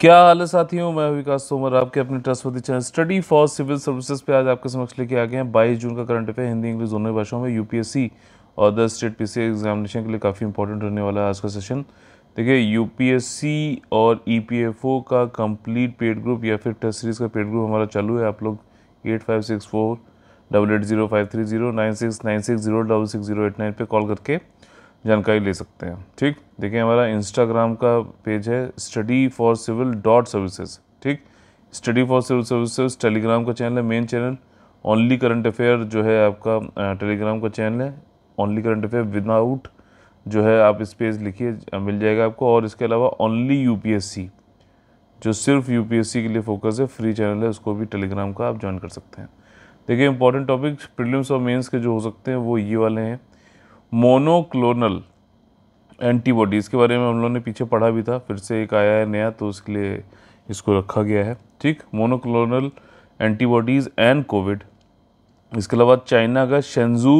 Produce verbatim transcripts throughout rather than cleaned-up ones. क्या हाल है साथियों, मैं विकास तोमर आपके अपने trust channel study for civil services पे आज आपके समक्ष लेके आ गए हैं बाईस जून का करंट अफेयर हिंदी इंग्लिश दोनों भाषाओं में यूपीएससी और द स्टेट पीसी एग्जामिनेशन के लिए काफ़ी इंपॉर्टेंट रहने वाला है आज का सेशन। देखिए, यूपीएससी और ईपीएफओ का कंप्लीट पेड ग्रुप या फिर टेस्ट सीरीज़ का पेड ग्रुप हमारा चालू है। आप लोग eight five six four double eight zero five three zero nine six nine six zero double six zero eight nine पर कॉल करके जानकारी ले सकते हैं। ठीक, देखिए हमारा इंस्टाग्राम का पेज है study for civil dot services. ठीक, study for civil services Telegram का चैनल है, main channel only current affair जो है आपका टेलीग्राम का चैनल है, ओनली करंट अफेयर विदाउट जो है आप स्पेस लिखिए मिल जाएगा आपको। और इसके अलावा ओनली यूपीएससी जो सिर्फ यूपीएससी के लिए फोकस है फ्री चैनल है, उसको भी टेलीग्राम का आप ज्वाइन कर सकते हैं। देखिए इंपॉर्टेंट टॉपिक्स प्रीलिम्स और मेंस के जो हो सकते हैं वो ये वाले हैं। मोनोक्लोनल एंटीबॉडीज़ के बारे में हम लोगों ने पीछे पढ़ा भी था, फिर से एक आया है नया तो उसके लिए इसको रखा गया है। ठीक, मोनोक्लोनल एंटीबॉडीज़ एंड कोविड। इसके अलावा चाइना का शेंजू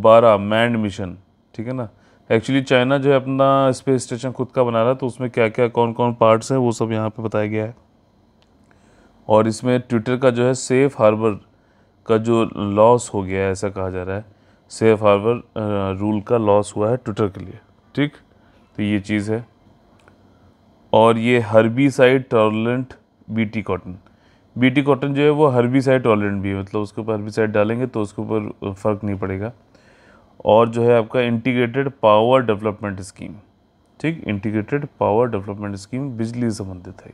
ट्वेल्व मैंड मिशन, ठीक है ना, एक्चुअली चाइना जो है अपना स्पेस स्टेशन खुद का बना रहा है तो उसमें क्या क्या कौन कौन पार्ट्स हैं वो सब यहाँ पर बताया गया है। और इसमें ट्विटर का जो है सेफ हार्बर का जो लॉस हो गया है, ऐसा कहा जा रहा है सेफ हार्बर रूल का लॉस हुआ है ट्विटर के लिए। ठीक, तो ये चीज़ है। और ये herbicide tolerant BT cotton, BT cotton जो है वो हर्बीसाइड टॉलरेंट भी है, मतलब उसके ऊपर हर्बीसाइड डालेंगे तो उसके ऊपर फ़र्क नहीं पड़ेगा। और जो है आपका इंटीग्रेटेड पावर डेवलपमेंट स्कीम, ठीक, इंटीग्रेटेड पावर डेवलपमेंट स्कीम बिजली से संबंधित है।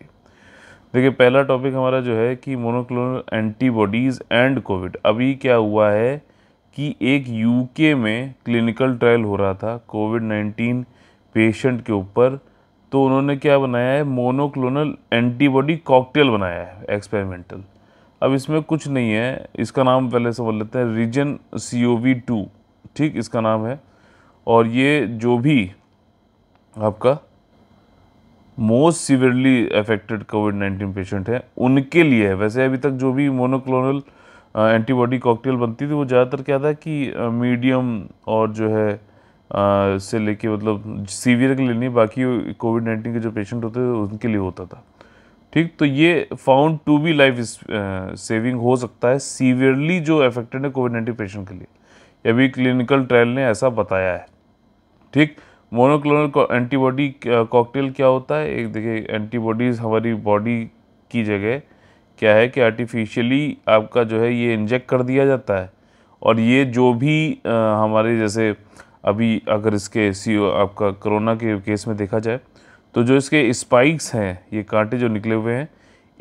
देखिए पहला टॉपिक हमारा जो है कि मोनोक्लोनल एंटीबॉडीज़ एंड कोविड। अभी क्या हुआ है कि एक यूके में क्लिनिकल ट्रायल हो रहा था कोविड नाइन्टीन पेशेंट के ऊपर, तो उन्होंने क्या बनाया है मोनोक्लोनल एंटीबॉडी कॉकटेल बनाया है एक्सपेरिमेंटल। अब इसमें कुछ नहीं है, इसका नाम पहले से बोल लेते हैं REGEN C O V two, ठीक, इसका नाम है। और ये जो भी आपका most severely affected COVID nineteen patient है उनके लिए है। वैसे अभी तक जो भी मोनोक्लोनल एंटीबॉडी कॉकटेल बनती थी वो ज़्यादातर क्या था कि मीडियम और जो है आ, से लेके मतलब सीवियर के लिए नहीं, बाकी कोविड नाइन्टीन के जो पेशेंट होते थे उनके लिए होता था। ठीक, तो ये found to be life saving हो सकता है सीवियरली जो अफेक्टेड है कोविड नाइन्टीन पेशेंट के लिए, अभी क्लिनिकल ट्रायल ने ऐसा बताया है। ठीक, मोनोक्लोनल एंटीबॉडी कॉकटेल क्या होता है, एक देखिए एंटीबॉडीज़ हमारी बॉडी की जगह क्या है कि आर्टिफिशियली आपका जो है ये इंजेक्ट कर दिया जाता है। और ये जो भी आ, हमारे जैसे अभी अगर इसके सी आपका कोरोना के केस में देखा जाए तो जो इसके स्पाइक्स हैं ये कांटे जो निकले हुए हैं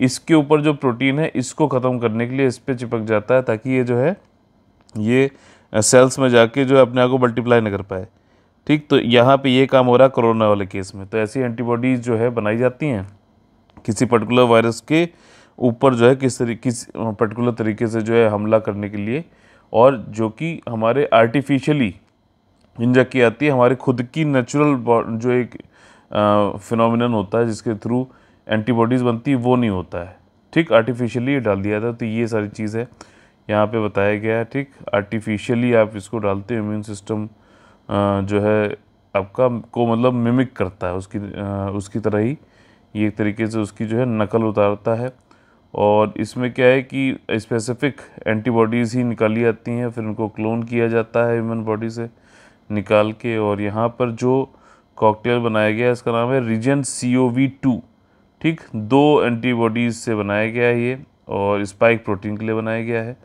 इसके ऊपर जो प्रोटीन है इसको ख़त्म करने के लिए इस पर चिपक जाता है ताकि ये जो है ये सेल्स में जाके जो है अपने आप को मल्टीप्लाई न कर पाए। ठीक, तो यहाँ पर ये काम हो रहा है कोरोना वाले केस में। तो ऐसी एंटीबॉडीज़ जो है बनाई जाती हैं किसी पर्टिकुलर वायरस के ऊपर जो है किस तरीके किस पर्टिकुलर तरीके से जो है हमला करने के लिए, और जो कि हमारे आर्टिफिशियली इंजेक्ट की जाती है, हमारे खुद की नेचुरल जो एक फिनोमिनन होता है जिसके थ्रू एंटीबॉडीज़ बनती है वो नहीं होता है। ठीक, आर्टिफिशियली डाल दिया जाता है, तो ये सारी चीज़ है यहाँ पे बताया गया है। ठीक, आर्टिफिशियली आप इसको डालते हो इम्यून सिस्टम जो है आपका को मतलब मिमिक करता है उसकी आ, उसकी तरह ही ये एक तरीके से उसकी जो है नकल उतारता है। और इसमें क्या है कि स्पेसिफिक एंटीबॉडीज़ ही निकाली जाती हैं, फिर उनको क्लोन किया जाता है ह्यूमन बॉडी से निकाल के। और यहाँ पर जो कॉकटेल बनाया गया है इसका नाम है REGEN C O V two. ठीक, दो एंटीबॉडीज़ से बनाया गया है ये, और स्पाइक प्रोटीन के लिए बनाया गया है,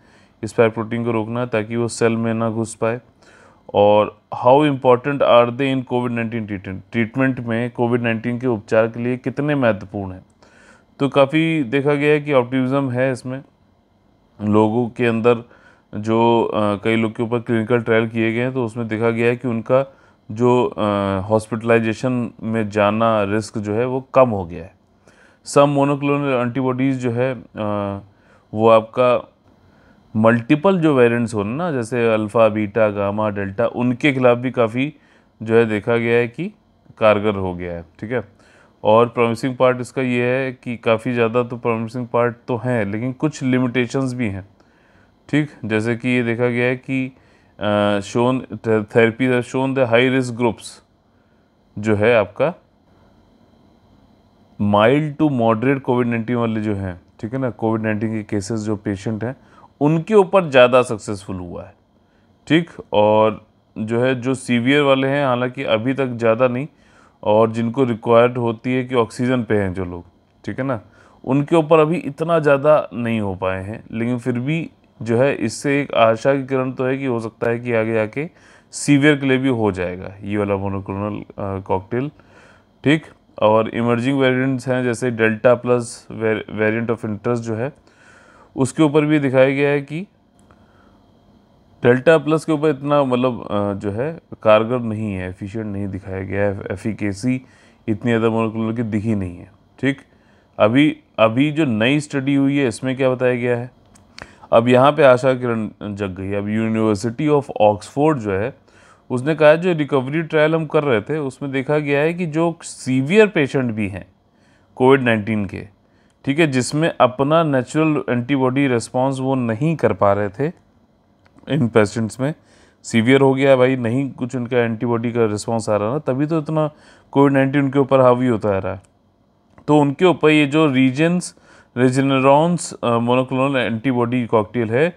स्पाइक प्रोटीन को रोकना है ताकि वो सेल में ना घुस पाए। और how important are they in COVID nineteen treatment, treatment में कोविड नाइन्टीन के उपचार के लिए कितने महत्वपूर्ण हैं। तो काफ़ी देखा गया है कि ऑप्टिमिज्म है इसमें लोगों के अंदर, जो कई लोग के ऊपर क्लिनिकल ट्रायल किए गए हैं तो उसमें देखा गया है कि उनका जो हॉस्पिटलाइजेशन में जाना रिस्क जो है वो कम हो गया है। सम मोनोक्लोनल एंटीबॉडीज़ जो है आ, वो आपका मल्टीपल जो वेरिएंट्स हो ना जैसे अल्फ़ा बीटा गामा डेल्टा उनके खिलाफ भी काफ़ी जो है देखा गया है कि कारगर हो गया है। ठीक है, और प्रॉमिसिंग पार्ट इसका ये है कि काफ़ी ज़्यादा तो प्रॉमिसिंग पार्ट तो हैं लेकिन कुछ लिमिटेशंस भी हैं। ठीक, जैसे कि ये देखा गया है कि शोन थेरेपी है shown the high risk groups जो है आपका mild to moderate COVID nineteen वाले जो हैं, ठीक है ना, कोविड नाइन्टीन के केसेस जो पेशेंट हैं उनके ऊपर ज़्यादा सक्सेसफुल हुआ है, ठीक। और जो है जो सीवियर वाले हैं हालांकि अभी तक ज़्यादा नहीं, और जिनको रिक्वायर्ड होती है कि ऑक्सीजन पे हैं जो लोग, ठीक है ना, उनके ऊपर अभी इतना ज़्यादा नहीं हो पाए हैं, लेकिन फिर भी जो है इससे एक आशा की किरण तो है कि हो सकता है कि आगे आके सीवियर के लिए भी हो जाएगा ये वाला मोनोक्लोनल कॉकटेल, ठीक। और इमर्जिंग वेरिएंट्स हैं जैसे delta plus variant of interest जो है उसके ऊपर भी दिखाया गया है कि डेल्टा प्लस के ऊपर इतना मतलब जो है कारगर नहीं है, एफिशिएंट नहीं दिखाया गया है, एफिकेसी इतनी ज़्यादा मोनोक्लोनल की दिखी नहीं है, ठीक। अभी अभी जो नई स्टडी हुई है इसमें क्या बताया गया है, अब यहाँ पे आशा किरण जग गई। अब यूनिवर्सिटी ऑफ ऑक्सफोर्ड जो है उसने कहा जो रिकवरी ट्रायल हम कर रहे थे उसमें देखा गया है कि जो सीवियर पेशेंट भी हैं कोविड नाइन्टीन के, ठीक है, जिसमें अपना नेचुरल एंटीबॉडी रिस्पॉन्स वो नहीं कर पा रहे थे, इन पेशेंट्स में सीवियर हो गया भाई, नहीं कुछ उनका एंटीबॉडी का रिस्पॉन्स आ रहा ना, तभी तो इतना कोविड नाइन्टीन उनके ऊपर हावी होता आ रहा है। तो उनके ऊपर ये जो regens Regeneron's monoclonal antibody cocktail है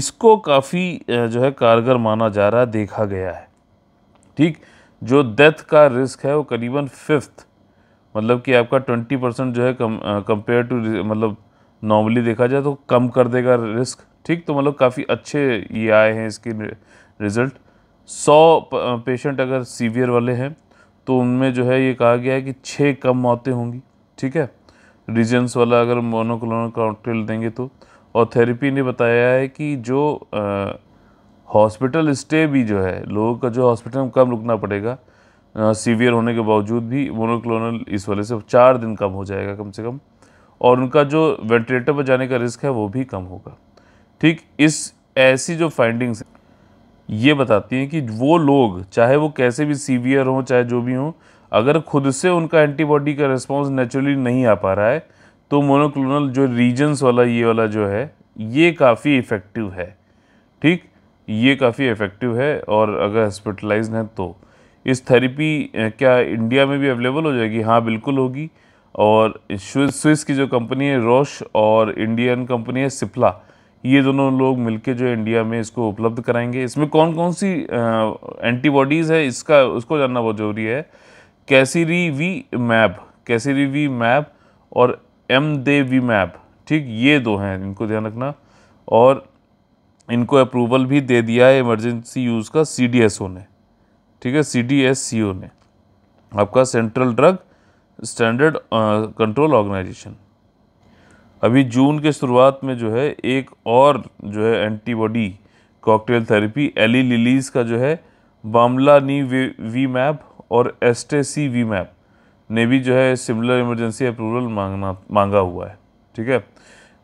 इसको काफ़ी जो है कारगर माना जा रहा है, देखा गया है, ठीक। जो डेथ का रिस्क है वो करीबन फिफ्थ, मतलब कि आपका ट्वेंटी परसेंट जो है कम कंपेयर टू मतलब नॉर्मली देखा जाए तो कम कर देगा रिस्क, ठीक। तो मतलब काफ़ी अच्छे ये आए हैं इसके रिज़ल्ट। सौ पेशेंट अगर सीवियर वाले हैं तो उनमें जो है ये कहा गया है कि छः कम मौतें होंगी, ठीक है, रीजेंस वाला अगर मोनोक्लोनल कॉकटेल देंगे तो। और थेरेपी ने बताया है कि जो हॉस्पिटल स्टे भी जो है लोगों का जो हॉस्पिटल में कम रुकना पड़ेगा सीवियर होने के बावजूद भी, मोनोक्लोनल इस वाले से चार दिन कम हो जाएगा कम से कम, और उनका जो वेंटिलेटर पर जाने का रिस्क है वो भी कम होगा, ठीक। इस ऐसी जो फाइंडिंग्स ये बताती हैं कि वो लोग चाहे वो कैसे भी सीवियर हों चाहे जो भी हों, अगर खुद से उनका एंटीबॉडी का रिस्पॉन्स नेचुरली नहीं आ पा रहा है तो मोनोक्लोनल जो रीजन्स वाला ये वाला जो है ये काफ़ी इफ़ेक्टिव है, ठीक, ये काफ़ी इफ़ेक्टिव है। और अगर हॉस्पिटलाइज्ड हैं तो इस थेरेपी क्या इंडिया में भी अवेलेबल हो जाएगी? हाँ बिल्कुल होगी। और स्विस की जो कंपनी है रोश और इंडियन कंपनी है सिप्ला, ये दोनों लोग मिलके जो इंडिया में इसको उपलब्ध कराएंगे। इसमें कौन कौन सी एंटीबॉडीज़ है इसका उसको जानना बहुत ज़रूरी है। कैसीरिविमैब कैसीरिविमैब और एम दे वी मैप, ठीक, ये दो हैं, इनको ध्यान रखना। और इनको अप्रूवल भी दे दिया है इमरजेंसी यूज़ का सीडीएसओ ने, ठीक है, सीडीएसओ ने, आपका central drug standard control organisation. अभी जून के शुरुआत में जो है एक और जो है antibody cocktail therapy Eli Lilly's का जो है बामला नी वी मैप और एटेसेविमैब ने भी जो है सिमिलर इमरजेंसी अप्रूवल मांगना मांगा हुआ है, ठीक है।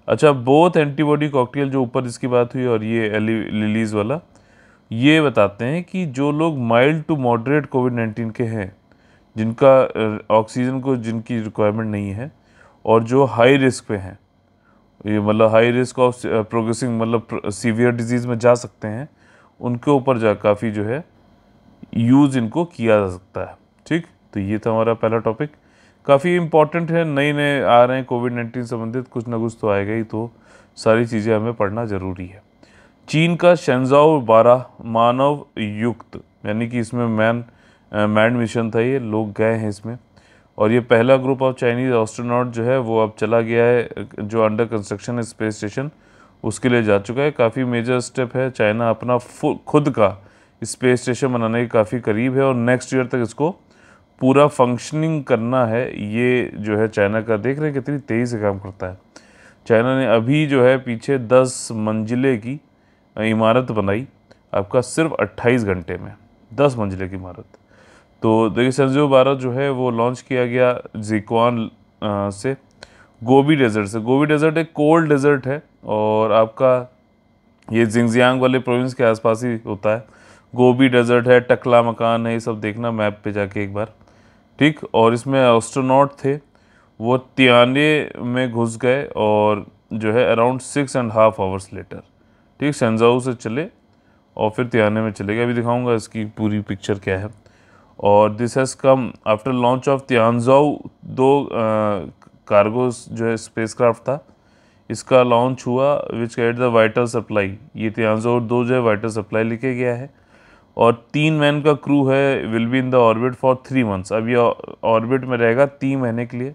अच्छा, बोथ एंटीबॉडी कॉकटेल जो ऊपर इसकी बात हुई और ये एली लिलीज वाला, ये बताते हैं कि जो लोग mild to moderate COVID nineteen के हैं, जिनका ऑक्सीजन को जिनकी रिक्वायरमेंट नहीं है, और जो हाई रिस्क पे हैं, ये मतलब हाई रिस्क ऑफ प्रोग्रेसिंग मतलब सीवियर डिजीज़ में जा सकते हैं, उनके ऊपर जा काफ़ी जो है यूज़ इनको किया जा सकता है, ठीक। तो ये था हमारा पहला टॉपिक, काफ़ी इम्पॉर्टेंट है, नए नए आ रहे हैं कोविड नाइन्टीन संबंधित, कुछ ना कुछ तो आएगा ही, तो सारी चीज़ें हमें पढ़ना ज़रूरी है। चीन का शेंझाओ बारह मानव युक्त, यानी कि इसमें मैन मैन मिशन था, ये लोग गए हैं इसमें, और ये पहला ग्रुप ऑफ चाइनीज़ एस्ट्रोनॉट जो है वो अब चला गया है, जो अंडर कंस्ट्रक्शन है स्पेस स्टेशन उसके लिए जा चुका है। काफ़ी मेजर स्टेप है, चाइना अपना खुद का स्पेस स्टेशन बनाने के काफ़ी करीब है और नेक्स्ट ईयर तक इसको पूरा फंक्शनिंग करना है। ये जो है चाइना का, देख रहे हैं कितनी तेज़ी से काम करता है। चाइना ने अभी जो है पीछे दस मंजिले की इमारत बनाई, आपका सिर्फ अट्ठाईस घंटे में दस मंजिले की इमारत। तो देखिए शेंझाओ बारह जो है वो लॉन्च किया गया जिउक्वान से, गोभी डेजर्ट से। गोभी डेजर्ट एक कोल्ड डेजर्ट है और आपका ये जिंगजियांग वाले प्रोविंस के आसपास ही होता है। गोभी डेजर्ट है, टकला मकान है, ये सब देखना मैप पे जाके एक बार, ठीक। और इसमें एस्ट्रोनॉट थे वो तियान्हे में घुस गए और जो है around six and half hours later, ठीक, शेंझाओ से चले और फिर तियान्हे में चले गए। अभी दिखाऊंगा इसकी पूरी पिक्चर क्या है। और this has come after launch of Tianzhou two cargo जो है स्पेसक्राफ्ट था, इसका लॉन्च हुआ which carried the vital supply. ये तियानझोऊ-टू जो है वाइटल सप्लाई लिखे गया है और तीन मैन का क्रू है will be in the orbit for three months. अब ये ऑर्बिट में रहेगा तीन महीने के लिए।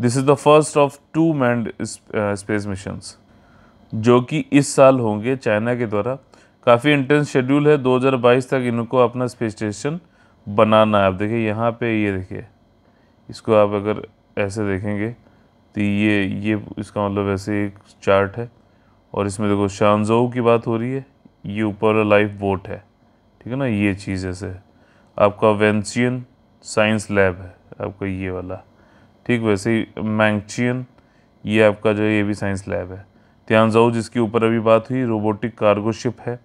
This is the first of two manned space missions जो कि इस साल होंगे चाइना के द्वारा। काफ़ी इंटेंस शेड्यूल है, दो हज़ार बाईस तक इनको अपना स्पेस स्टेशन बनाना है। आप देखिए यहाँ पे, ये देखिए इसको आप अगर ऐसे देखेंगे तो ये ये इसका मतलब ऐसे एक चार्ट है और इसमें देखो शेंज़ोऊ की बात हो रही है, ये ऊपर लाइफ बोट है, ठीक है ना, ये चीज़ ऐसे आपका वेंतियान साइंस लैब है आपका ये वाला, ठीक वैसे ही मैंगचन ये आपका जो है ये भी साइंस लैब है। तियानझोऊ जिसके ऊपर अभी बात हुई रोबोटिक कार्गो शिप है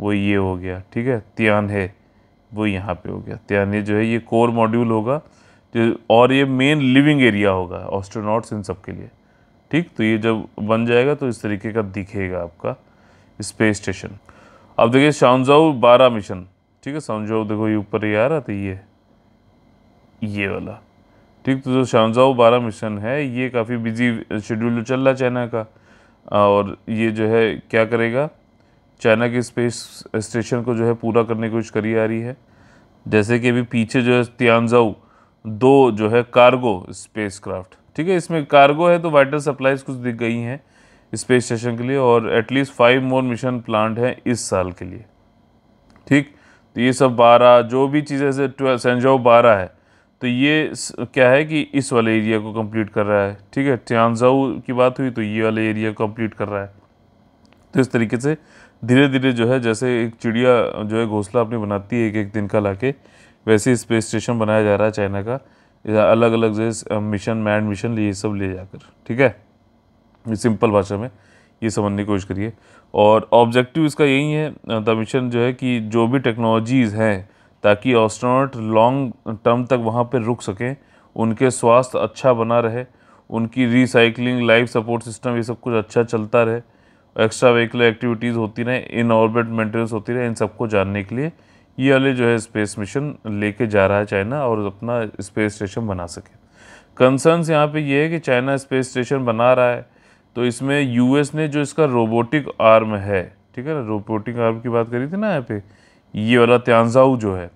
वो ये हो गया, ठीक है। तियान्हे वो यहाँ पे हो गया। तियान्हे जो है ये कोर मॉड्यूल होगा जो, और ये मेन लिविंग एरिया होगा एस्ट्रोनॉट्स इन सब के लिए, ठीक। तो ये जब बन जाएगा तो इस तरीके का दिखेगा आपका स्पेस स्टेशन। अब देखिए शेंज़ोऊ-ट्वेल्व मिशन, ठीक है, शेंज़ोऊ देखो ये ऊपर ये आ रहा था, ये ये वाला, ठीक। तो जो शेंज़ोऊ-ट्वेल्व मिशन है ये काफ़ी बिजी शेड्यूल चल रहा है चाइना का, और ये जो है क्या करेगा, चाइना के स्पेस स्टेशन को जो है पूरा करने की कोशिश करी आ रही है। जैसे कि अभी पीछे जो है तियानझोऊ-टू जो है कार्गो स्पेसक्राफ्ट, ठीक है, इसमें कार्गो है तो वाइटल सप्लाईज कुछ दिख गई हैं स्पेस स्टेशन के लिए, और at least five more mission planned हैं इस साल के लिए, ठीक। तो ये सब बारह जो भी चीज़ें से शेंज़ोऊ-ट्वेल्व है तो ये क्या है कि इस वाले एरिया को कंप्लीट कर रहा है, ठीक है। तियानझोऊ की बात हुई तो ये वाले एरिया को कंप्लीट कर रहा है। तो इस तरीके से धीरे धीरे जो है जैसे एक चिड़िया जो है घोंसला अपनी बनाती है एक एक दिन का लाके, वैसे स्पेस स्टेशन बनाया जा रहा है चाइना का, अलग अलग जैसे मिशन मैन मिशन ये सब ले जाकर, ठीक है। सिंपल भाषा में ये समझने की कोशिश करिए। और ऑब्जेक्टिव इसका यही है द मिशन जो है कि जो भी टेक्नोलॉजीज़ हैं ताकि एस्ट्रोनॉट लॉन्ग टर्म तक वहाँ पर रुक सकें, उनके स्वास्थ्य अच्छा बना रहे, उनकी रिसाइकलिंग लाइफ सपोर्ट सिस्टम ये सब कुछ अच्छा चलता रहे, एक्स्ट्रा वेहिकुलर एक्टिविटीज़ होती रहे, इन ऑर्बिट मेंटेनेंस होती रहे, इन सबको जानने के लिए ये वाले जो है स्पेस मिशन लेके जा रहा है चाइना और अपना स्पेस स्टेशन बना सके। कंसर्न्स यहाँ पे ये है कि चाइना स्पेस स्टेशन बना रहा है तो इसमें यूएस ने जो इसका रोबोटिक आर्म है, ठीक है ना, रोबोटिक आर्म की बात करी थी ना यहाँ पे, ये वाला तियानझोऊ जो है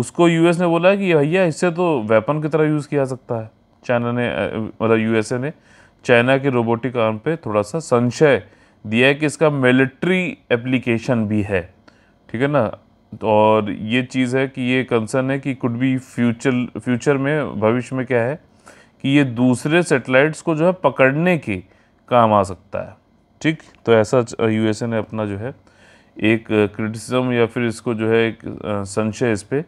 उसको यूएस ने बोला कि भैया इससे तो वेपन की तरह यूज़ किया जा सकता है। चाइना ने मतलब यूएसए ने चाइना के रोबोटिक आर्म पे थोड़ा सा संशय दिया है कि इसका मिलिट्री एप्लीकेशन भी है, ठीक है ना। और ये चीज़ है कि ये कंसर्न है कि कुड बी फ्यूचर फ्यूचर में भविष्य में क्या है कि ये दूसरे सेटेलाइट्स को जो है पकड़ने के काम आ सकता है, ठीक। तो ऐसा यूएसए ने अपना जो है एक क्रिटिसिज्म या फिर इसको जो है एक संशय इस पर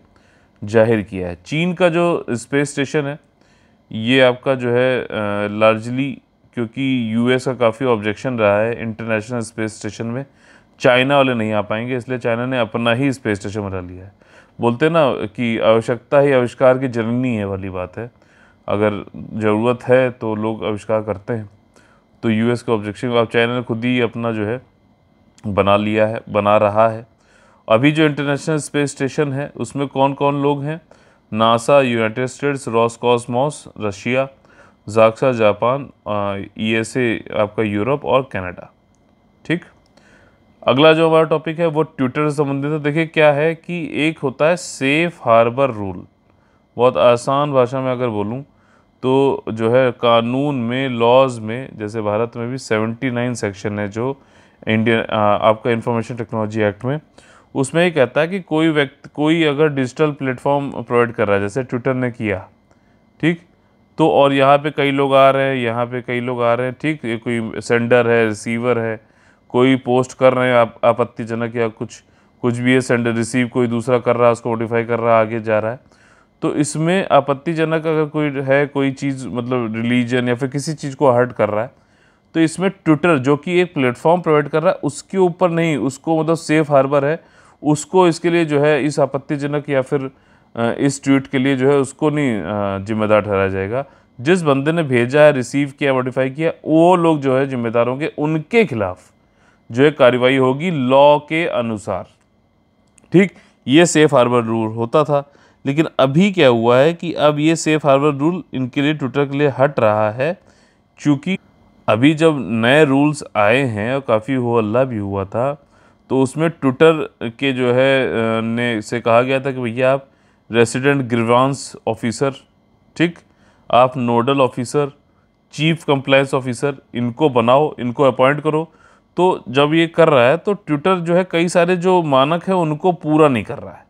जाहिर किया है। चीन का जो स्पेस स्टेशन है ये आपका जो है लार्जली क्योंकि यूएस का काफ़ी ऑब्जेक्शन रहा है इंटरनेशनल स्पेस स्टेशन में, चाइना वाले नहीं आ पाएंगे, इसलिए चाइना ने अपना ही स्पेस स्टेशन बना लिया है। बोलते ना कि आवश्यकता ही आविष्कार की जननी है वाली बात है, अगर ज़रूरत है तो लोग आविष्कार करते हैं। तो यूएस का ऑब्जेक्शन अब चाइना ने खुद ही अपना जो है बना लिया है, बना रहा है। अभी जो इंटरनेशनल स्पेस स्टेशन है उसमें कौन कौन लोग हैं, NASA United States, Roscosmos Russia, JAXA Japan, ESA आपका यूरोप और कनाडा, ठीक। अगला जो हमारा टॉपिक है वो ट्विटर से संबंधित है। देखिए क्या है कि एक होता है सेफ हार्बर रूल, बहुत आसान भाषा में अगर बोलूँ तो जो है कानून में लॉज में जैसे भारत में भी सेवेंटी नाइन सेक्शन है जो इंडियन आपका इंफॉर्मेशन टेक्नोलॉजी एक्ट में, उसमें ये कहता है कि कोई व्यक्ति कोई अगर डिजिटल प्लेटफॉर्म प्रोवाइड कर रहा है जैसे ट्विटर ने किया, ठीक। तो और यहाँ पे कई लोग आ रहे हैं, यहाँ पे कई लोग आ रहे हैं, ठीक। ये कोई सेंडर है, रिसीवर है, कोई पोस्ट कर रहे हैं आप, आपत्तिजनक या कुछ कुछ भी है, सेंडर रिसीव कोई दूसरा कर रहा है, उसको नोटिफाई कर रहा है, आगे जा रहा है। तो इसमें आपत्तिजनक अगर कोई है कोई चीज़ मतलब रिलीजन या फिर किसी चीज़ को हर्ट कर रहा है तो इसमें ट्विटर जो कि एक प्लेटफॉर्म प्रोवाइड कर रहा है उसके ऊपर नहीं, उसको मतलब सेफ हार्बर है उसको इसके लिए जो है इस आपत्तिजनक या फिर इस ट्वीट के लिए जो है उसको नहीं जिम्मेदार ठहराया जाएगा। जिस बंदे ने भेजा है, रिसीव किया, मॉडिफाई किया, वो लोग जो है जिम्मेदार होंगे, उनके खिलाफ जो है कार्रवाई होगी लॉ के अनुसार, ठीक। ये सेफ हार्बर रूल होता था। लेकिन अभी क्या हुआ है कि अब ये सेफ हार्बर रूल इनके लिए ट्विटर के लिए हट रहा है, क्योंकि अभी जब नए रूल्स आए हैं और काफ़ी हो हल्ला भी हुआ था तो उसमें ट्विटर के जो है ने से कहा गया था कि भैया आप रेसिडेंट ग्रीवांस ऑफिसर, ठीक, आप nodal officer, chief compliance officer, इनको बनाओ, इनको अपॉइंट करो। तो जब ये कर रहा है तो ट्विटर जो है कई सारे जो मानक हैं उनको पूरा नहीं कर रहा है,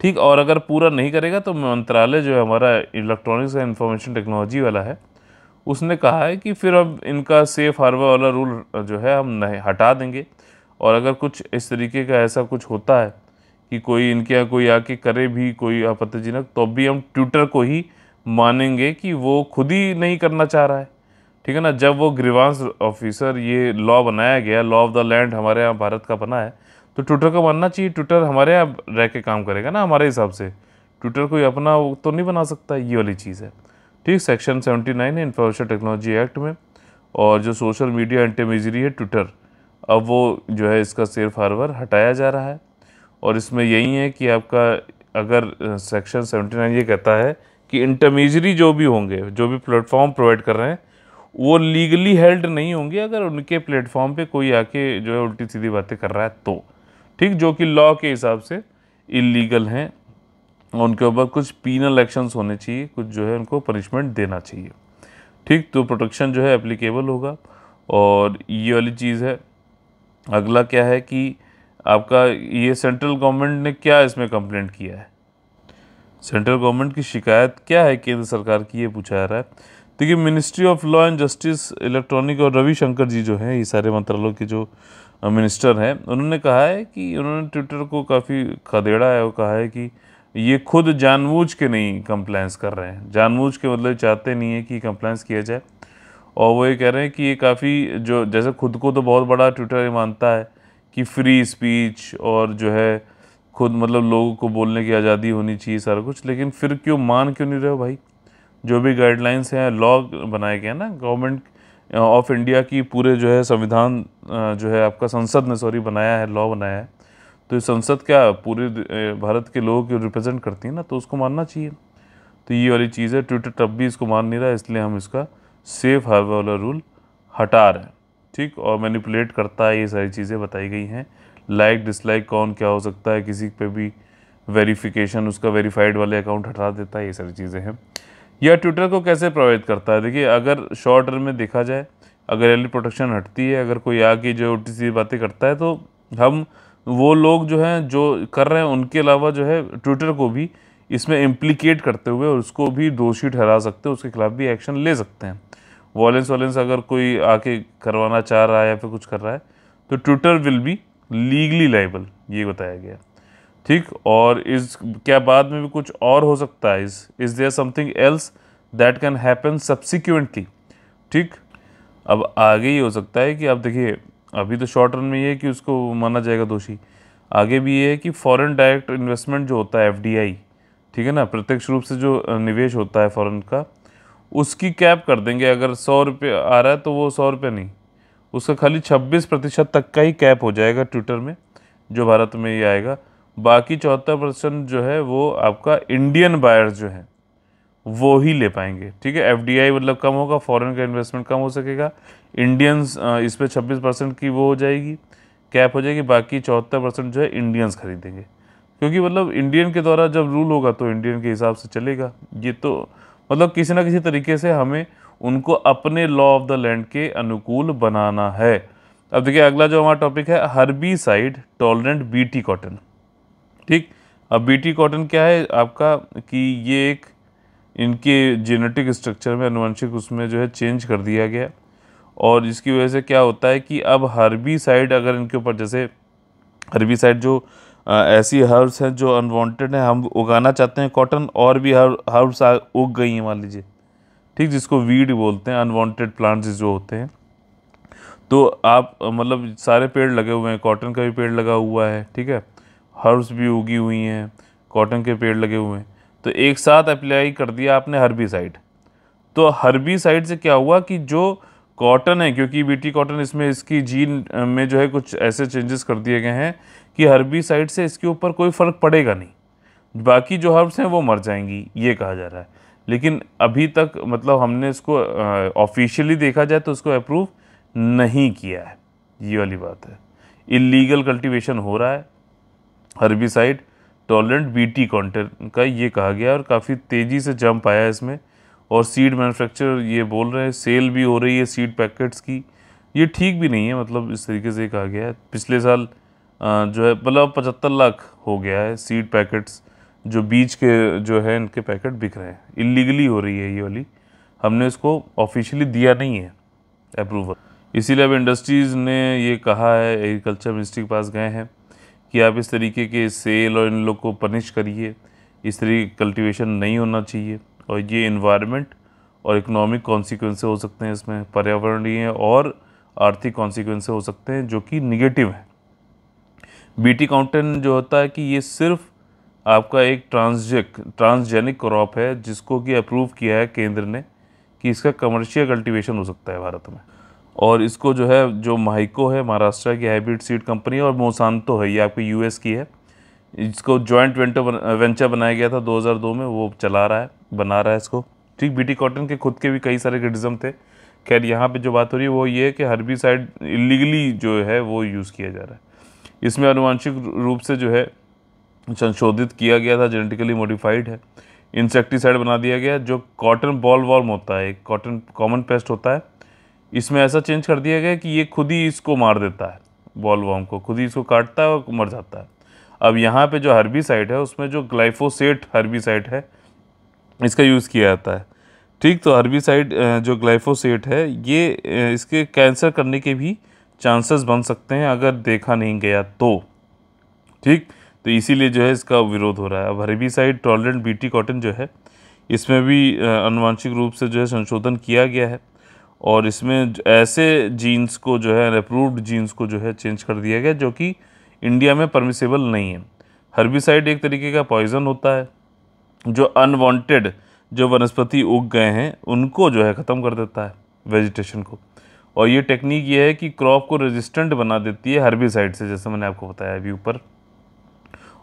ठीक, और अगर पूरा नहीं करेगा तो मंत्रालय जो है हमारा इलेक्ट्रॉनिक्स एंड इंफॉर्मेशन टेक्नोलॉजी वाला है उसने कहा है कि फिर अब इनका सेफ हार्बर वाला रूल जो है हम नहीं हटा देंगे, और अगर कुछ इस तरीके का ऐसा कुछ होता है कि कोई इनके यहाँ कोई आके करे भी कोई आपत्तिजनक, तो भी हम ट्विटर को ही मानेंगे कि वो खुद ही नहीं करना चाह रहा है, ठीक है ना। जब वो ग्रीवांस ऑफिसर ये लॉ बनाया गया, लॉ ऑफ द लैंड हमारे यहाँ भारत का बना है, तो ट्विटर को मानना चाहिए, ट्विटर हमारे यहाँ रह के काम करेगा ना हमारे हिसाब से, ट्विटर कोई अपना वो तो नहीं बना सकता, ये वाली चीज़ है, ठीक। सेक्शन सेवेंटी नाइन है इंफॉर्मेशन टेक्नोलॉजी एक्ट में, और जो सोशल मीडिया इंटरमीजरी है ट्विटर, अब वो जो है इसका सेफ हार्बर हटाया जा रहा है। और इसमें यही है कि आपका अगर सेक्शन सेवेंटी नाइन ये कहता है कि इंटरमीजरी जो भी होंगे, जो भी प्लेटफॉर्म प्रोवाइड कर रहे हैं वो लीगली हेल्ड नहीं होंगे अगर उनके प्लेटफॉर्म पे कोई आके जो है उल्टी सीधी बातें कर रहा है तो, ठीक, जो कि लॉ के हिसाब से इलीगल हैं, उनके ऊपर कुछ पीनल एक्शंस होने चाहिए, कुछ जो है उनको पनिशमेंट देना चाहिए, ठीक। तो प्रोटेक्शन जो है एप्लीकेबल होगा, और ये वाली चीज़ है। अगला क्या है कि आपका ये सेंट्रल गवर्नमेंट ने क्या इसमें कंप्लेंट किया है, सेंट्रल गवर्नमेंट की शिकायत क्या है केंद्र सरकार की, ये पूछा जा रहा है। देखिए, ministry of law and justice electronic और रविशंकर जी जो हैं, ये सारे मंत्रालयों के जो मिनिस्टर हैं, उन्होंने कहा है कि उन्होंने ट्विटर को काफ़ी खदेड़ा है और कहा है कि ये खुद जानबूझ के नहीं कंप्लायंस कर रहे हैं, जानबूझ के मतलब चाहते नहीं है कि कंप्लायंस किया जाए, और वो ये कह रहे हैं कि ये काफ़ी जो जैसे खुद को तो बहुत बड़ा ट्विटर मानता है कि फ्री स्पीच और जो है खुद मतलब लोगों को बोलने की आज़ादी होनी चाहिए सारा कुछ, लेकिन फिर क्यों मान क्यों नहीं रहे हो भाई, जो भी गाइडलाइंस हैं, लॉ बनाए गए हैं ना गवर्नमेंट ऑफ इंडिया की, पूरे जो है संविधान जो है आपका संसद ने सॉरी बनाया है, लॉ बनाया है, तो संसद क्या पूरे भारत के लोगों को रिप्रेजेंट करती है ना, तो उसको मानना चाहिए। तो ये वाली चीज़ है, ट्विटर तब भी इसको मान नहीं रहा, इसलिए हम इसका सेफ हार्बर वाला रूल हटा रहे हैं, ठीक। और मैनिपुलेट करता है, ये सारी चीज़ें बताई गई हैं, लाइक डिसलाइक कौन क्या हो सकता है, किसी पे भी वेरिफिकेशन उसका वेरीफाइड वाले अकाउंट हटा देता है, ये सारी चीज़ें हैं। या ट्विटर को कैसे प्रभावित करता है, देखिए अगर शॉर्ट रन में देखा जाए, अगर एली प्रोटेक्शन हटती है, अगर कोई आगे जो उल्टी सीधी बातें करता है तो हम वो लोग जो हैं जो कर रहे हैं उनके अलावा जो है ट्विटर को भी इसमें इम्प्लीकेट करते हुए और उसको भी दोषी ठहरा सकते हैं, उसके खिलाफ भी एक्शन ले सकते हैं। वॉलेंस वॉलेंस अगर कोई आके करवाना चाह रहा है या फिर कुछ कर रहा है तो Twitter will be legally liable, ये बताया गया, ठीक। और इस क्या बाद में भी कुछ और हो सकता है, इस is there something else that can happen subsequently, ठीक। अब आगे ये हो सकता है कि आप देखिए अभी तो शॉर्ट रन में ये है कि उसको माना जाएगा दोषी, आगे भी ये है कि फॉरेन डायरेक्ट इन्वेस्टमेंट जो होता है एफ डी आई, ठीक है ना, प्रत्यक्ष रूप से जो निवेश होता है फॉरेन का, उसकी कैप कर देंगे, अगर सौ रुपये आ रहा है तो वो सौ रुपये नहीं, उसका खाली छब्बीस प्रतिशत तक का ही कैप हो जाएगा ट्विटर में जो भारत में ये आएगा, बाकी चौहत्तर परसेंट जो है वो आपका इंडियन बायर्स जो हैं वो ही ले पाएंगे, ठीक है। एफ डी आई मतलब कम होगा, फॉरेन का इन्वेस्टमेंट कम हो सकेगा, इंडियंस इस पर छब्बीस परसेंट की वो हो जाएगी कैप हो जाएगी, बाकी चौहत्तर परसेंट जो है इंडियंस खरीदेंगे, क्योंकि मतलब इंडियन के द्वारा जब रूल होगा तो इंडियन के हिसाब से चलेगा। ये तो मतलब किसी ना किसी तरीके से हमें उनको अपने लॉ ऑफ द लैंड के अनुकूल बनाना है। अब देखिए अगला जो हमारा टॉपिक है हर्बिसाइड टॉलरेंट बीटी कॉटन, ठीक। अब बीटी कॉटन क्या है आपका कि ये एक इनके जेनेटिक स्ट्रक्चर में अनुवंशिक उसमें जो है चेंज कर दिया गया, और जिसकी वजह से क्या होता है कि अब हर्बिसाइड अगर इनके ऊपर जैसे हर्बिसाइड जो आ, ऐसी हर्ब्स हैं जो अनवांटेड हैं, हम उगाना चाहते हैं कॉटन और भी हर्ब हर्ब्स उग गई हैं मान लीजिए, ठीक, जिसको वीड बोलते हैं, अनवांटेड प्लांट्स जो होते हैं, तो आप मतलब सारे पेड़ लगे हुए हैं, कॉटन का भी पेड़ लगा हुआ है, ठीक है, हर्ब्स भी उगी हुई हैं, कॉटन के पेड़ लगे हुए हैं, तो एक साथ अप्लाई कर दिया आपने हर्बिसाइड। तो हर्बिसाइड से क्या हुआ कि जो कॉटन है, क्योंकि बीटी कॉटन इसमें इसकी जीन में जो है कुछ ऐसे चेंजेस कर दिए गए हैं कि हर्बिसाइड से इसके ऊपर कोई फ़र्क पड़ेगा नहीं, बाकी जो हर्ब्स हैं वो मर जाएंगी, ये कहा जा रहा है। लेकिन अभी तक मतलब हमने इसको ऑफिशियली देखा जाए तो इसको अप्रूव नहीं किया है, ये वाली बात है। इलीगल कल्टीवेशन हो रहा है हर्बिसाइड टॉलरेंट बीटी कॉटन का, ये कहा गया, और काफ़ी तेज़ी से जंप आया है इसमें। और सीड मैन्युफैक्चरर ये बोल रहे हैं, सेल भी हो रही है सीड पैकेट्स की, ये ठीक भी नहीं है, मतलब इस तरीके से कहा गया है। पिछले साल जो है मतलब पचहत्तर लाख हो गया है सीड पैकेट्स, जो बीज के जो है इनके पैकेट बिक रहे हैं, इलीगली हो रही है ये वाली। हमने इसको ऑफिशियली दिया नहीं है अप्रूवल, इसीलिए अब इंडस्ट्रीज़ ने ये कहा है, एग्रीकल्चर मिनिस्ट्री के पास गए हैं कि आप इस तरीके के सेल और इन लोग को पनिश करिए, इस तरीके कल्टीवेशन नहीं होना चाहिए, और ये इन्वायरमेंट और इकोनॉमिक कॉन्सिक्वेंस हो सकते हैं इसमें, पर्यावरणीय और आर्थिक कॉन्सिक्वेंस हो सकते हैं जो कि निगेटिव है। बीटी कॉटन जो होता है कि ये सिर्फ आपका एक ट्रांसजेक ट्रांसजेनिक क्रॉप है जिसको कि अप्रूव किया है केंद्र ने कि इसका कमर्शियल कल्टीवेशन हो सकता है भारत में। और इसको जो है जो माइको है महाराष्ट्र की हाइब्रिड सीड कंपनी, और मोसांतो है ये आपकी यूएस की है, इसको जॉइंट वेंचर वेंचर बनाया गया था दो हज़ार दो में, वो चला रहा है बना रहा है इसको। ठीक, बीटी कॉटन के खुद के भी कई सारे क्रिटिज्म थे। खैर यहाँ पे जो बात हो रही है वो ये है कि हर्बिसाइड इलीगली जो है वो यूज़ किया जा रहा है। इसमें अनुवांशिक रूप से जो है संशोधित किया गया था, जेनेटिकली मॉडिफाइड है, इंसेक्टिसाइड बना दिया गया जो कॉटन बॉल वॉर्म होता है, कॉटन कॉमन पेस्ट होता है, इसमें ऐसा चेंज कर दिया गया कि ये खुद ही इसको मार देता है, बॉल वॉर्म को खुद ही इसको काटता है और मर जाता है। अब यहाँ पे जो हर्बिसाइड है उसमें जो ग्लाइफोसेट हर्बिसाइड है इसका यूज़ किया जाता है। ठीक, तो हर्बिसाइड जो ग्लाइफोसेट है ये इसके कैंसर करने के भी चांसेस बन सकते हैं अगर देखा नहीं गया तो। ठीक, तो इसीलिए जो है इसका विरोध हो रहा है। अब हर्बिसाइड टॉलरेंट बीटी कॉटन जो है इसमें भी अनुवांशिक रूप से जो है संशोधन किया गया है, और इसमें ऐसे जीन्स को जो है अप्रूव्ड जीन्स को जो है चेंज कर दिया गया जो कि इंडिया में परमिसेबल नहीं है। हर्बिसाइड एक तरीके का पॉइज़न होता है जो अनवांटेड जो वनस्पति उग गए हैं उनको जो है ख़त्म कर देता है, वेजिटेशन को। और ये टेक्निक ये है कि क्रॉप को रेजिस्टेंट बना देती है हर्बिसाइड से, जैसे मैंने आपको बताया अभी ऊपर।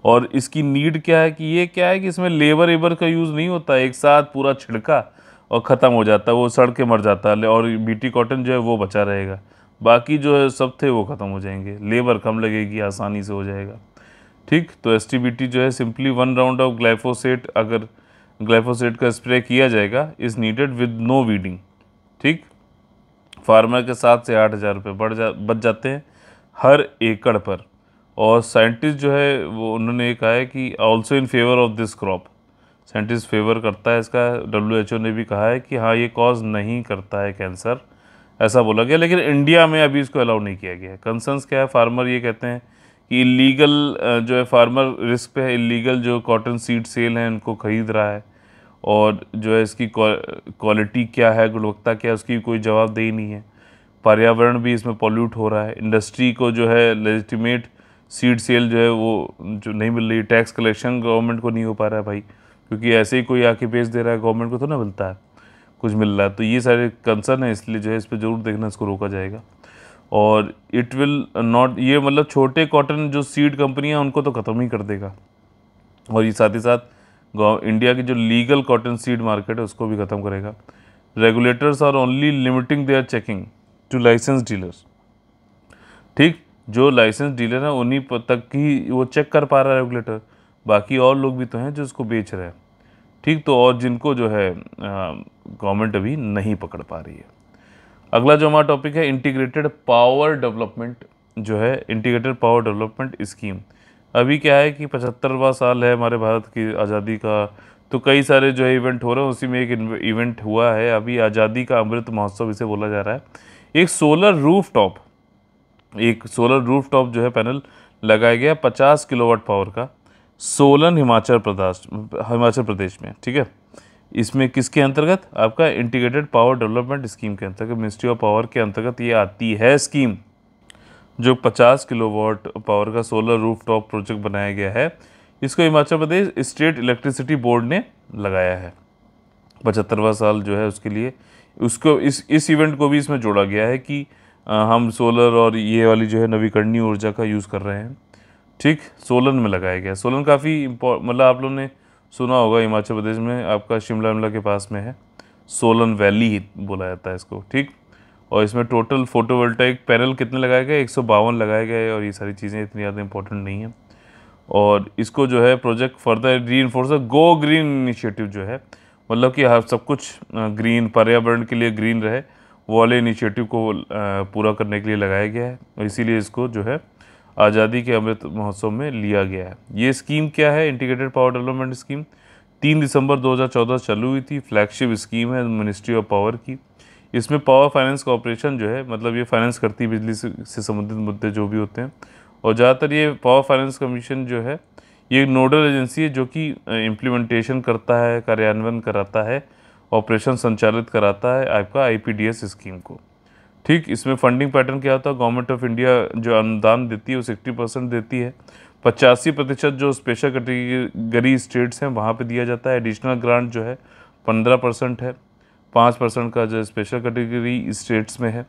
और इसकी नीड क्या है कि ये क्या है कि इसमें लेबर एबर का यूज़ नहीं होता, एक साथ पूरा छिड़का और ख़त्म हो जाता है, वो सड़ के मर जाता है, और बीटी कॉटन जो है वो बचा रहेगा, बाकी जो है सब थे वो ख़त्म हो जाएंगे, लेबर कम लगेगी, आसानी से हो जाएगा। ठीक, तो एस टी बी टी जो है simply one round of glyphosate, अगर ग्लाइफोसेट का स्प्रे किया जाएगा is needed with no weeding. ठीक, फार्मर के सात से आठ हज़ार रुपये बढ़ जा बच जाते हैं हर एकड़ पर। और साइंटिस्ट जो है वो उन्होंने ये कहा है कि also in favour of this crop, scientist favour करता है इसका। डब्ल्यू एच ओ ने भी कहा है कि हाँ ये कॉज नहीं करता है कैंसर, ऐसा बोला गया, लेकिन इंडिया में अभी इसको अलाउ नहीं किया गया है। कंसर्न्स क्या है, फार्मर ये कहते हैं कि इलीगल जो है फार्मर रिस्क पे है, इलीगल जो कॉटन सीड सेल हैं उनको ख़रीद रहा है, और जो है इसकी क्वालिटी क्या है, गुणवत्ता क्या है, उसकी कोई जवाबदेही नहीं है। पर्यावरण भी इसमें पॉल्यूट हो रहा है, इंडस्ट्री को जो है लेजिटिमेट सीड सेल जो है वो जो नहीं मिल रही, टैक्स कलेक्शन गवर्नमेंट को नहीं हो पा रहा है भाई, क्योंकि ऐसे ही कोई आके बेच दे रहा है, गवर्नमेंट को तो ना मिलता है, कुछ मिल रहा है। तो ये सारे कंसर्न है, इसलिए जो है इस पर ज़रूर देखना, इसको रोका जाएगा। और इट विल नॉट, ये मतलब छोटे कॉटन जो सीड कंपनियां उनको तो ख़त्म ही कर देगा, और ये साथ ही साथ इंडिया की जो लीगल कॉटन सीड मार्केट है उसको भी ख़त्म करेगा। Regulators are only limiting their checking to licence dealers. ठीक, जो लाइसेंस डीलर हैं उन्हीं तक ही वो चेक कर पा रहा है रेगुलेटर, बाकी और लोग भी तो हैं जो उसको बेच रहे हैं। ठीक, तो और जिनको जो है गवर्नमेंट अभी नहीं पकड़ पा रही है। अगला जो हमारा टॉपिक है इंटीग्रेटेड पावर डेवलपमेंट जो है, इंटीग्रेटेड पावर डेवलपमेंट स्कीम। अभी क्या है कि पचहत्तरवां साल है हमारे भारत की आज़ादी का, तो कई सारे जो है इवेंट हो रहे हैं, उसी में एक इवेंट हुआ है अभी, आज़ादी का अमृत महोत्सव इसे बोला जा रहा है। एक सोलर रूफ टॉप एक सोलर रूफ टॉप जो है पैनल लगाया गया पचास किलोवाट पावर का, सोलन हिमाचल प्रदेश हिमाचल प्रदेश में। ठीक है, इसमें किसके अंतर्गत, आपका इंटीग्रेटेड पावर डेवलपमेंट स्कीम के अंतर्गत, मिनिस्ट्री ऑफ पावर के अंतर्गत ये आती है स्कीम, जो पचास किलोवाट पावर का सोलर रूफटॉप प्रोजेक्ट बनाया गया है। इसको Himachal Pradesh state electricity board ने लगाया है, पचहत्तरवां साल जो है उसके लिए उसको इस इस इवेंट को भी इसमें जोड़ा गया है कि हम सोलर और ये वाली जो है नवीकरणीय ऊर्जा का यूज़ कर रहे हैं। ठीक, सोलन में लगाया गया। सोलन काफ़ी मतलब आप लोगों ने सुना होगा, हिमाचल प्रदेश में आपका शिमला विमला के पास में है, सोलन वैली ही बोला जाता है इसको। ठीक, और इसमें टोटल फोटोवोल्टाइक पैनल कितने लगाए गए, एक सौ बावन लगाए गए। और ये सारी चीज़ें इतनी ज़्यादा इंपॉर्टेंट नहीं है। और इसको जो है project further reinforce go green initiative जो है, मतलब कि हाँ सब कुछ ग्रीन, पर्यावरण के लिए ग्रीन रहे, वो वाले इनिशिएटिव को पूरा करने के लिए लगाया गया है। और इसीलिए इसको जो है आज़ादी के अमृत महोत्सव में लिया गया है। ये स्कीम क्या है, इंटीग्रेटेड पावर डेवलपमेंट स्कीम, तीन दिसंबर दो हज़ार चौदह चालू हुई थी। फ्लैगशिप स्कीम है मिनिस्ट्री ऑफ पावर की। इसमें पावर फाइनेंस कॉर्पोरेशन जो है, मतलब ये फाइनेंस करती है बिजली से संबंधित मुद्दे जो भी होते हैं। और ज़्यादातर ये पावर फाइनेंस कमीशन जो है, ये नोडल एजेंसी है जो कि इम्प्लीमेंटेशन करता है, कार्यान्वयन कराता है, ऑपरेशन संचालित कराता है आपका आईपीडीएस स्कीम को। ठीक, इसमें फंडिंग पैटर्न क्या होता है, गवर्नमेंट ऑफ इंडिया जो अनुदान देती है वो सिक्सटी परसेंट देती है, पचासी प्रतिशत जो स्पेशल कैटेगरी स्टेट्स हैं वहाँ पे दिया जाता है। एडिशनल ग्रांट जो है पंद्रह परसेंट है, पाँच परसेंट का जो स्पेशल कैटेगरी स्टेट्स में है।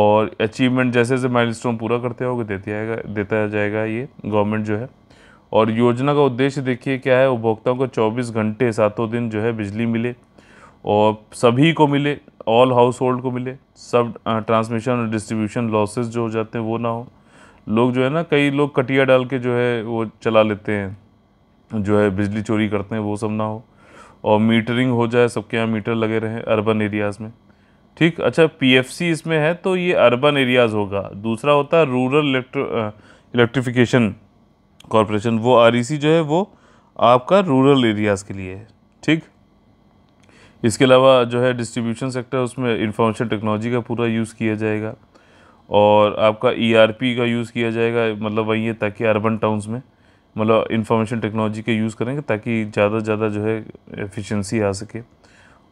और अचीवमेंट जैसे जैसे माइलस्टोन पूरा करते होगे देता जाएगा देता जाएगा ये गवर्नमेंट जो है। और योजना का उद्देश्य देखिए क्या है, उपभोक्ताओं को चौबीस घंटे सातों दिन जो है बिजली मिले, और सभी को मिले, ऑल हाउस होल्ड को मिले, सब ट्रांसमिशन और डिस्ट्रीब्यूशन लॉसेस जो हो जाते हैं वो ना हो। लोग जो है ना, कई लोग कटिया डाल के जो है वो चला लेते हैं, जो है बिजली चोरी करते हैं, वो सब ना हो। और मीटरिंग हो जाए, सबके यहाँ मीटर लगे रहें अर्बन एरियाज़ में। ठीक, अच्छा पीएफसी इसमें है तो ये अर्बन एरियाज़ होगा। दूसरा होता है रूरल इलेक्ट्रिफिकेशन कॉरपोरेशन, वो आरईसी जो है वो आपका रूरल एरियाज़ के लिए है। ठीक, इसके अलावा जो है डिस्ट्रीब्यूशन सेक्टर, उसमें इंफॉर्मेशन टेक्नोलॉजी का पूरा यूज़ किया जाएगा, और आपका ईआरपी का यूज़ किया जाएगा, मतलब वही है ताकि अर्बन टाउन्स में मतलब इंफॉर्मेशन टेक्नोलॉजी का यूज़ करेंगे ताकि ज़्यादा से ज़्यादा जो है एफिशिएंसी आ सके।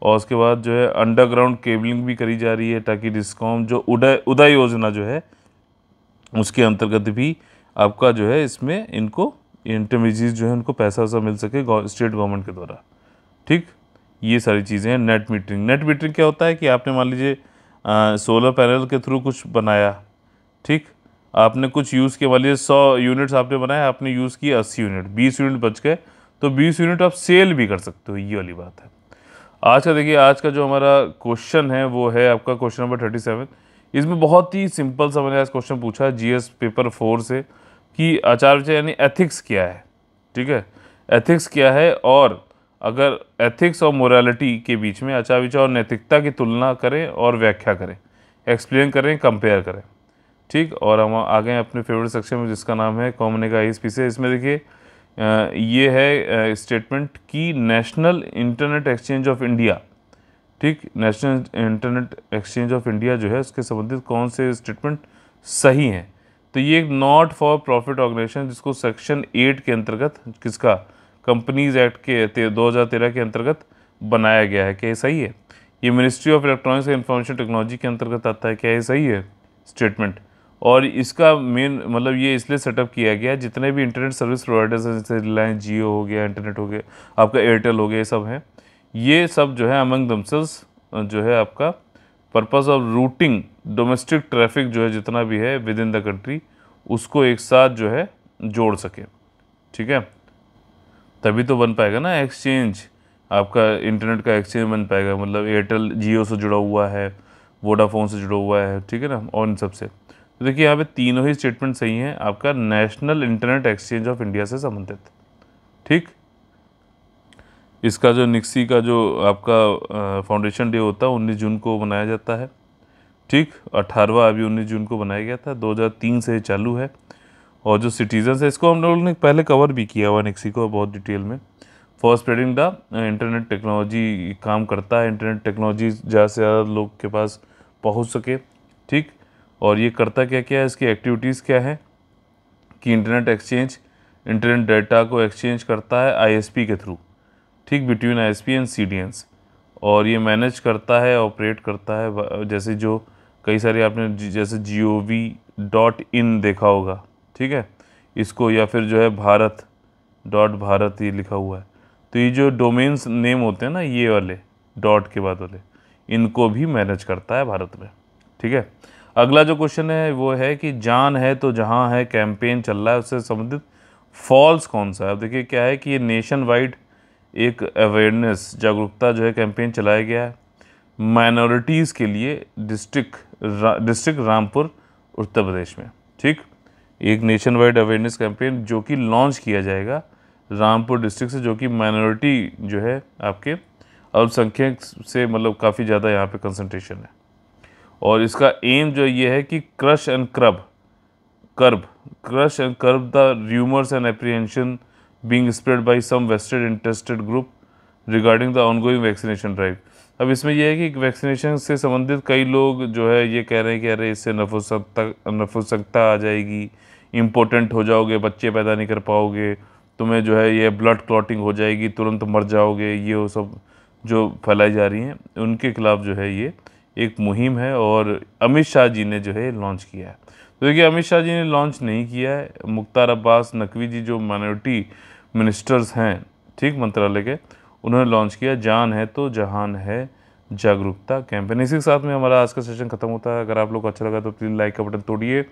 और उसके बाद जो है अंडरग्राउंड केबलिंग भी करी जा रही है ताकि डिस्कॉम जो उदय उदय योजना जो है उसके अंतर्गत भी आपका जो है इसमें इनको इंटरमीजीज जो है उनको पैसा वैसा मिल सके स्टेट गवर्नमेंट के द्वारा। ठीक, ये सारी चीज़ें हैं। नेट मीटरिंग, नेट मीटरिंग क्या होता है कि आपने मान लीजिए सोलर पैनल के थ्रू कुछ बनाया, ठीक, आपने कुछ यूज़ के मान लीजिए सौ यूनिट्स आपने बनाए, आपने यूज़ किए अस्सी यूनिट, बीस यूनिट बच गए, तो बीस यूनिट आप सेल भी कर सकते हो, ये वाली बात है। आज का देखिए, आज का जो हमारा क्वेश्चन है वो है आपका क्वेश्चन नंबर थर्टी सेवन। इसमें बहुत ही सिंपल सा मैंने आज क्वेश्चन पूछा है जी एस पेपर फोर से कि आचार विचार यानी एथिक्स क्या है। ठीक है, एथिक्स क्या है, और अगर एथिक्स और मोरालिटी के बीच में आचार विचार और नैतिकता की तुलना करें और व्याख्या करें, एक्सप्लेन करें, कंपेयर करें। ठीक, और हम आ गए अपने फेवरेट सेक्शन में जिसका नाम है कॉमन का आईएसपी से। इसमें देखिए ये है स्टेटमेंट की national internet exchange of India. ठीक, national internet exchange of India जो है उसके संबंधित कौन से स्टेटमेंट सही हैं, तो ये एक नॉट फॉर प्रॉफिट ऑर्गेनाइजेशन जिसको सेक्शन एट के अंतर्गत किसका कंपनीज एक्ट के दो हज़ार तेरह के अंतर्गत बनाया गया है, क्या ये सही है। ये ministry of electronics and information technology के अंतर्गत आता है, क्या ये सही है स्टेटमेंट। और इसका मेन मतलब ये इसलिए सेटअप किया गया, जितने भी इंटरनेट सर्विस प्रोवाइडर्स हैं जैसे रिलायंस जियो हो गया, इंटरनेट हो गया आपका, एयरटेल हो गया, ये सब हैं, ये सब जो है अमंग दमसेल्स जो है आपका purpose of routing domestic traffic जो है जितना भी है विद इन द कंट्री उसको एक साथ जो है जोड़ सके। ठीक है, तभी तो बन पाएगा ना एक्सचेंज, आपका इंटरनेट का एक्सचेंज बन पाएगा, मतलब एयरटेल जियो से जुड़ा हुआ है, वोडाफोन से जुड़ा हुआ है, ठीक है ना, और इन सबसे। तो देखिए यहाँ पे तीनों ही स्टेटमेंट सही हैं आपका national internet exchange of India से संबंधित। ठीक, इसका जो निक्सी का जो आपका फाउंडेशन डे होता है उन्नीस जून को मनाया जाता है। ठीक, अठारहवां अभी उन्नीस जून को मनाया गया था, दो हज़ार तीन से चालू है। और जो सिटीजन्स है इसको हम लोगों ने पहले कवर भी किया हुआ निक्सी को बहुत डिटेल में। For spreading the internet technology काम करता है, इंटरनेट टेक्नोलॉजी ज़्यादा से ज़्यादा लोग के पास पहुंच सके। ठीक, और ये करता क्या क्या है, इसकी एक्टिविटीज़ क्या है कि इंटरनेट एक्सचेंज इंटरनेट डाटा को एक्सचेंज करता है आईएसपी के थ्रू, ठीक, बिटवीन आईएसपी एंड सीडीएस। और ये मैनेज करता है, ऑपरेट करता है, जैसे जो कई सारे आपने जैसे जीओवी डॉट इन देखा होगा, ठीक है, इसको, या फिर जो है भारत डॉट भारत ये लिखा हुआ है, तो ये जो डोमेन्स नेम होते हैं ना ये वाले डॉट के बाद वाले, इनको भी मैनेज करता है भारत में। ठीक है, अगला जो क्वेश्चन है वो है कि जान है तो जहां है कैंपेन चल रहा है, उससे संबंधित फॉल्स कौन सा है। अब देखिए क्या है कि ये नेशन वाइड एक अवेयरनेस जागरूकता जो है कैंपेन चलाया गया है माइनॉरिटीज़ के लिए डिस्ट्रिक्ट डिस्ट्रिक्ट रामपुर उत्तर प्रदेश में। ठीक, एक नेशन वाइड अवेयरनेस कैंपेन जो कि लॉन्च किया जाएगा रामपुर डिस्ट्रिक्ट से, जो कि माइनॉरिटी जो है आपके अल्पसंख्यक से मतलब काफ़ी ज़्यादा यहाँ पे कंसंट्रेशन है। और इसका एम जो ये है कि crush and curb curb crush and curb the rumours and apprehension being spread by some vested interested group regarding the ongoing vaccination drive. अब इसमें यह है कि वैक्सीनेशन से संबंधित कई लोग जो है ये कह रहे हैं कि अरे इससे नपुंसकता नपुंसकता आ जाएगी, इम्पोर्टेंट हो जाओगे, बच्चे पैदा नहीं कर पाओगे, तुम्हें जो है ये ब्लड क्लॉटिंग हो जाएगी, तुरंत मर जाओगे, ये वो सब जो फैलाई जा रही हैं उनके खिलाफ जो है ये एक मुहिम है और अमित शाह जी ने जो है लॉन्च किया है। तो देखिए अमित शाह जी ने लॉन्च नहीं किया है, मुख्तार अब्बास नकवी जी जो माइनॉरिटी मिनिस्टर्स हैं ठीक मंत्रालय के, उन्होंने लॉन्च किया जान है तो जहान है जागरूकता कैंपेन। इसी के साथ में हमारा आज का सेशन खत्म होता है। अगर आप लोग को अच्छा लगा तो प्लीज़ लाइक का बटन तोड़िए,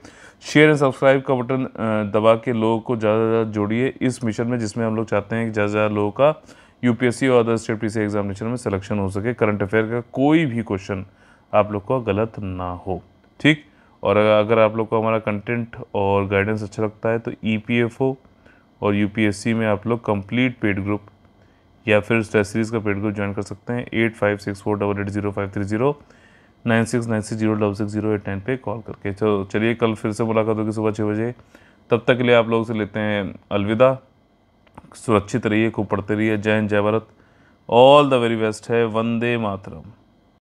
शेयर एंड सब्सक्राइब का बटन दबा के लोगों को ज़्यादा से ज़्यादा जोड़िए इस मिशन में, जिसमें हम लोग चाहते हैं कि ज़्यादा से ज़्यादा लोगों का यूपीएससी और अदर स्टेट पीसी एग्जामिनेशन में सिलेक्शन हो सके, करंट अफेयर का कोई भी क्वेश्चन आप लोग का गलत ना हो। ठीक, और अगर आप लोग को हमारा कंटेंट और गाइडेंस अच्छा लगता है तो ईपीएफओ और यूपीएससी में आप लोग कंप्लीट पेड ग्रुप या फिर टेस्ट सीरीज़ का पेड ग्रुप ज्वाइन कर सकते हैं। Eight five six four double eight zero five three zero nine six nine six zero double six zero eight nine पर कॉल करके। तो चलिए कल फिर से मुलाकात होगी सुबह छः बजे, तब तक के लिए आप लोगों से लेते हैं अलविदा। सुरक्षित रहिए, खूब पढ़ते रहिए। जय हिंद, जय Bharat, all the very best है, वंदे मातरम।